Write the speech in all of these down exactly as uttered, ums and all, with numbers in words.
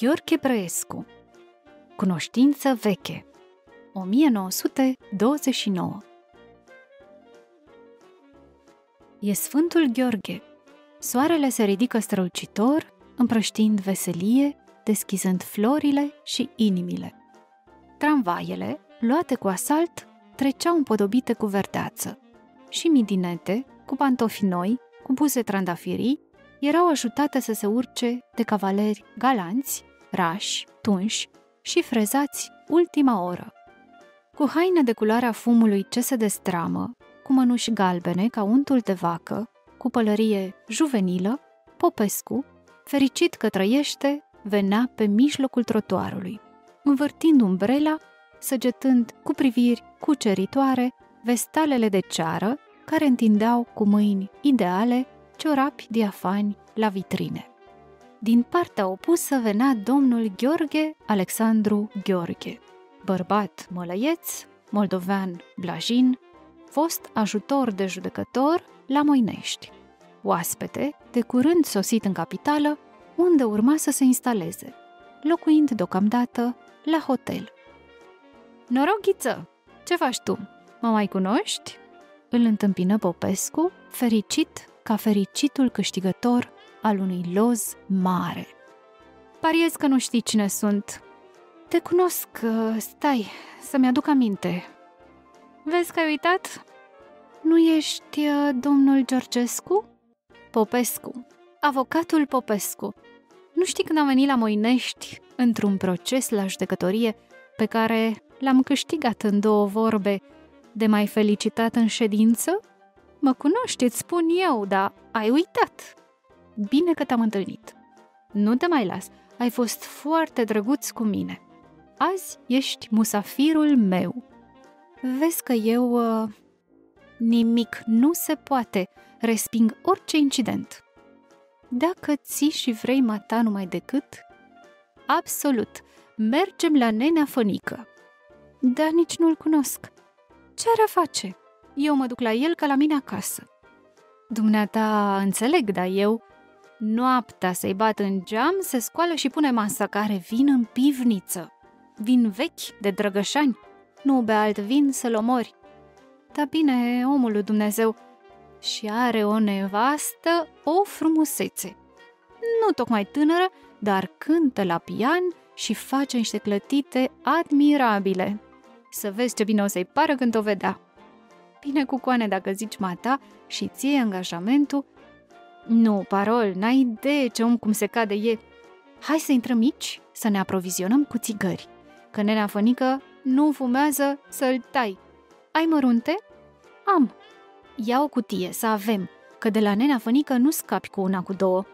Gheorghe Brăescu, Cunoştinţă veche, o mie nouă sute douăzeci și nouă. E Sfântul Gheorghe. Soarele se ridică strălucitor, împrăștind veselie, deschizând florile și inimile. Tramvaiele, luate cu asalt, treceau împodobite cu verdeață. Și midinete, cu pantofi noi, cu buze trandafirii, erau ajutate să se urce de cavaleri galanți, rași, tunși și frezați ultima oră. Cu haine de culoarea fumului ce se destramă, cu mănuși galbene ca untul de vacă, cu pălărie juvenilă, Popescu, fericit că trăiește, venea pe mijlocul trotuarului, învârtind umbrela, săgetând cu priviri cuceritoare vestalele de ceară care întindeau cu mâini ideale ciorapi diafani la vitrine. Din partea opusă venea domnul Gheorghe Alexandru Gheorghe, bărbat mălăieț, moldovean blajin, fost ajutor de judecător la Moinești, oaspete de curând sosit în capitală, unde urma să se instaleze, locuind deocamdată la hotel. Noroc, Ghiță! Ce faci tu? Mă mai cunoști? Îl întâmpină Popescu, fericit ca fericitul câștigător al unui loz mare. Pariez că nu știi cine sunt. Te cunosc, stai, să-mi aduc aminte. Vezi că ai uitat? Nu ești domnul Georgescu? Popescu, avocatul Popescu. Nu știi când am venit la Moinești într-un proces la judecătorie pe care l-am câștigat în două vorbe de mai felicitat în ședință? Mă cunoști, îți spun eu, dar ai uitat. Bine că te-am întâlnit. Nu te mai las, ai fost foarte drăguț cu mine. Azi ești musafirul meu. Vezi că eu... Uh, nimic nu se poate, resping orice incident. Dacă ții și vrei mata numai decât... Absolut, mergem la nenea Fănică. Dar nici nu-l cunosc. Ce ar face? Eu mă duc la el ca la mine acasă. Dumneata, înțeleg, dar eu... Noaptea să-i bat în geam, se scoală și pune masa, care vin în pivniță. Vin vechi de Drăgășani. Nu bea alt vin să-l omori. Dar bine, omul lui Dumnezeu. Și are o nevastă, o frumusețe. Nu tocmai tânără, dar cântă la pian și face niște clătite admirabile. Să vezi ce bine o să-i pară când o vedea. Bine cu coane dacă zici mata și ție angajamentul. Nu, parol, n-ai idee ce om cum se cade e. Hai să intrăm mici, să ne aprovizionăm cu țigări, că nenea Fănică nu fumează să-l tai. Ai mărunte? Am. Ia o cutie, să avem, că de la nenea Fănică nu scapi cu una, cu două.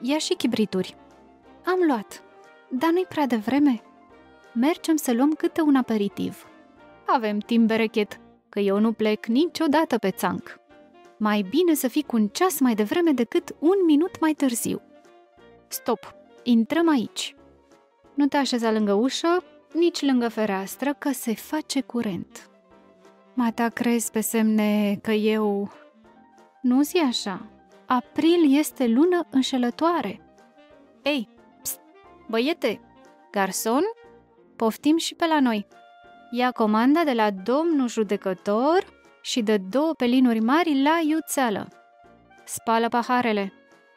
Ia și chibrituri. Am luat, dar nu-i prea devreme. Mergem să luăm câte un aperitiv. Avem timp berechet, că eu nu plec niciodată pe țanc. Mai bine să fii cu un ceas mai devreme decât un minut mai târziu. Stop, intrăm aici. Nu te așeza lângă ușă, nici lângă fereastră, că se face curent. Mata, crezi pe semne că eu... Nu zi așa. April este lună înșelătoare. Ei, pst, băiete, garson, poftim și pe la noi. Ia comanda de la domnul judecător și dă două pelinuri mari la iuțeală. Spală paharele.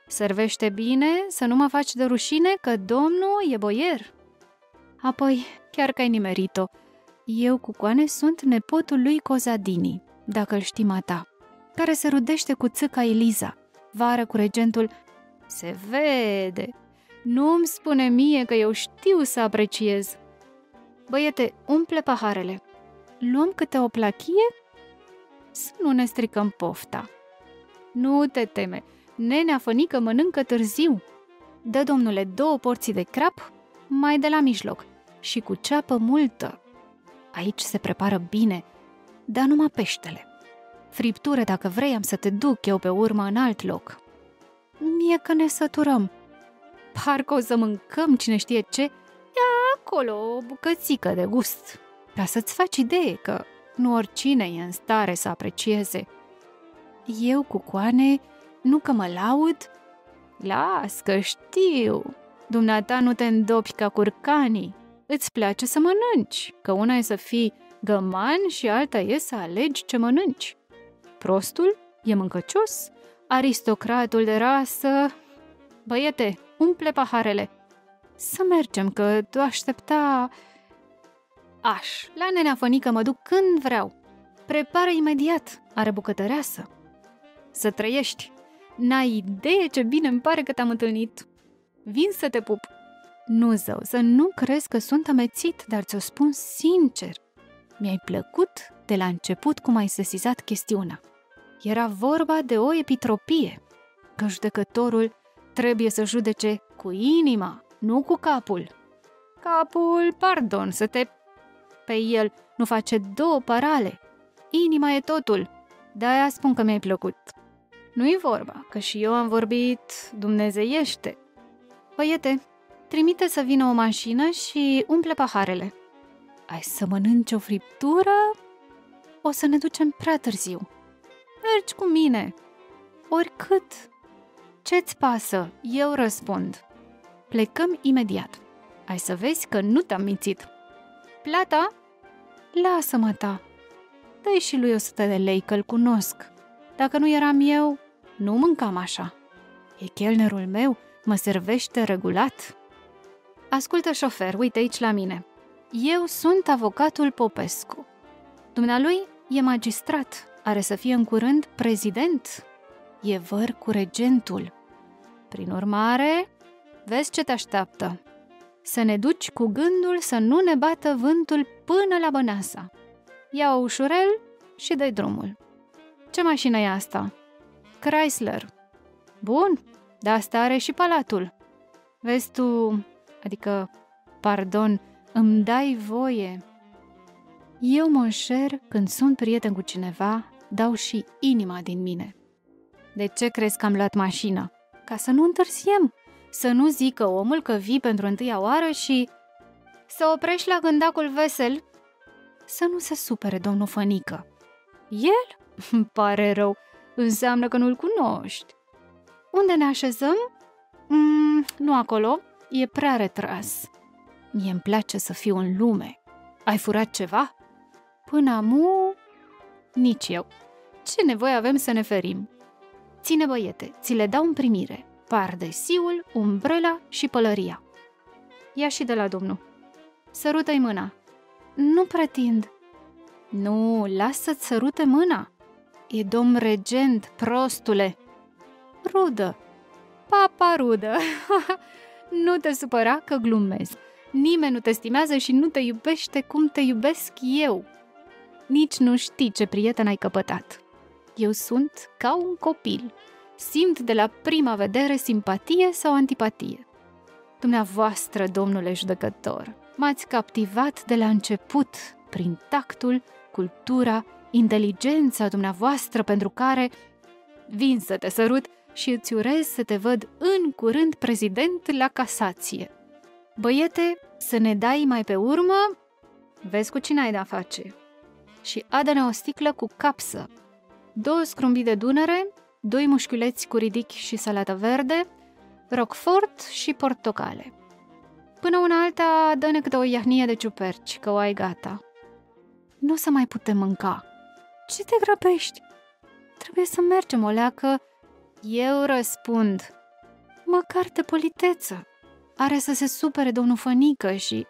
Servește bine, să nu mă faci de rușine, că domnul e boier. Apoi, chiar că ai nimerit-o. Eu cu coane sunt nepotul lui Cozadini, dacă-l știi mata, care se rudește cu țâca Eliza, vară cu regentul. Se vede. Nu-mi spune mie, că eu știu să apreciez. Băiete, umple paharele. Luăm câte o plachie? Să nu ne stricăm pofta. Nu te teme, nenea Fănică mănâncă târziu. Dă, domnule, două porții de crap, mai de la mijloc, și cu ceapă multă. Aici se prepară bine, dar numai peștele. Friptură, dacă vrei, am să te duc eu pe urmă în alt loc. Mie că ne săturăm. Parcă o să mâncăm cine știe ce. Ia acolo o bucățică de gust, ca să-ți faci idee că nu oricine e în stare să aprecieze. Eu cu coane, nu că mă laud. Las că știu. Dumneata nu te îndopi ca curcanii. Îți place să mănânci, că una e să fii găman și alta e să alegi ce mănânci. Prostul e mâncăcios, aristocratul de rasă... Băiete, umple paharele. Să mergem, că tu aștepta... Aș, la nenea Fănică mă duc când vreau. Prepară imediat, are bucătăreasă. Să trăiești. N-ai idee ce bine îmi pare că te-am întâlnit. Vin să te pup. Nu, zău, să nu crezi că sunt amețit, dar ți-o spun sincer. Mi-ai plăcut de la început cum ai sesizat chestiunea. Era vorba de o epitropie, că judecătorul trebuie să judece cu inima, nu cu capul. Capul, pardon, să te... Pe el nu face două parale. Inima e totul. De-aia spun că mi-ai plăcut. Nu-i vorba, că și eu am vorbit dumnezeiește. Băiete, trimite să vină o mașină și umple paharele. Ai să mănânci o friptură? O să ne ducem prea târziu. Mergi cu mine. Oricât. Ce-ți pasă? Eu răspund. Plecăm imediat. Ai să vezi că nu te-am mințit. Plata? Lasă-mă ta. Dă-i și lui o sută de lei că-l cunosc. Dacă nu eram eu, nu mâncam așa. E chelnerul meu, mă servește regulat. Ascultă, șofer, uite aici la mine. Eu sunt avocatul Popescu. Dumnealui e magistrat, are să fie în curând prezident. E văr cu regentul. Prin urmare, vezi ce te așteaptă. Să ne duci cu gândul să nu ne bată vântul până la Băneasa. Ia-o ușurel și dă-i drumul. Ce mașină e asta? Chrysler. Bun, dar asta are și palatul. Vezi tu, adică, pardon, îmi dai voie. Eu mă înșer când sunt prieten cu cineva, dau și inima din mine. De ce crezi că am luat mașina? Ca să nu întârziem. Să nu zică omul că vii pentru întâia oară și... Să oprești la gândacul vesel? Să nu se supere domnul Fănică. El? Îmi pare rău. Înseamnă că nu-l cunoști. Unde ne așezăm? Mm, nu acolo. E prea retras. Mie îmi place să fiu în lume. Ai furat ceva? Până amu... Nici eu. Ce nevoie avem să ne ferim? Ține, băiete, ți le dau în primire. Pardesiul, umbrela și pălăria. Ia și de la domnul. Sărută-i mâna. Nu pretind. Nu, lasă-ți sărute mâna. E domn regent, prostule. Rudă. Papa rudă. Nu te supăra că glumesc. Nimeni nu te stimează și nu te iubește cum te iubesc eu. Nici nu știi ce prieten ai căpătat. Eu sunt ca un copil. Simt de la prima vedere simpatie sau antipatie. Dumneavoastră, domnule judecător, m-ați captivat de la început prin tactul, cultura, inteligența dumneavoastră pentru care vin să te sărut și îți urez să te văd în curând prezident la casație. Băiete, să ne dai mai pe urmă? Vezi cu cine ai de-a face. Și adă-ne o sticlă cu capsă, două scrumbii de Dunăre, doi mușchiuleți cu ridic și salată verde, roquefort și portocale. Până una alta, dă-ne câte o iahnie de ciuperci, că o ai gata. Nu o să mai putem mânca. Ce te grăbești? Trebuie să mergem, o leacă. Eu răspund. Măcar de politeță. Are să se supere domnul Fănică și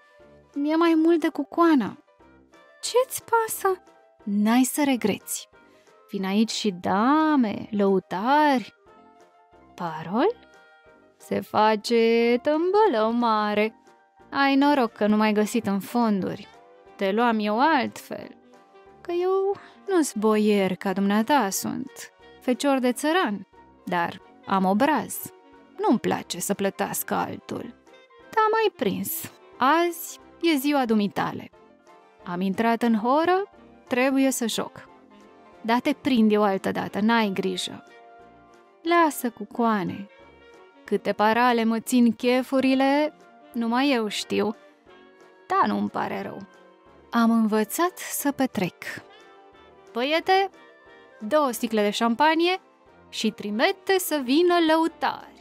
mi-e mai mult de cucoană. Ce-ți pasă? N-ai să regreți. Vin aici și dame, lăutari. Parol? Se face tâmbălă mare. Ai noroc că nu m-ai găsit în fonduri. Te luam eu altfel. Că eu nu-s boier ca dumneata, sunt fecior de țăran, dar am obraz. Nu-mi place să plătească altul. Te-am mai prins. Azi e ziua dumitale. Am intrat în horă, trebuie să joc. Da, te prind eu altă dată, n-ai grijă. Lasă cu coane. Câte parale mă țin chefurile, numai eu știu. Da, nu-mi pare rău. Am învățat să petrec. Băiete, două sticle de șampanie și trimite să vină lăutari.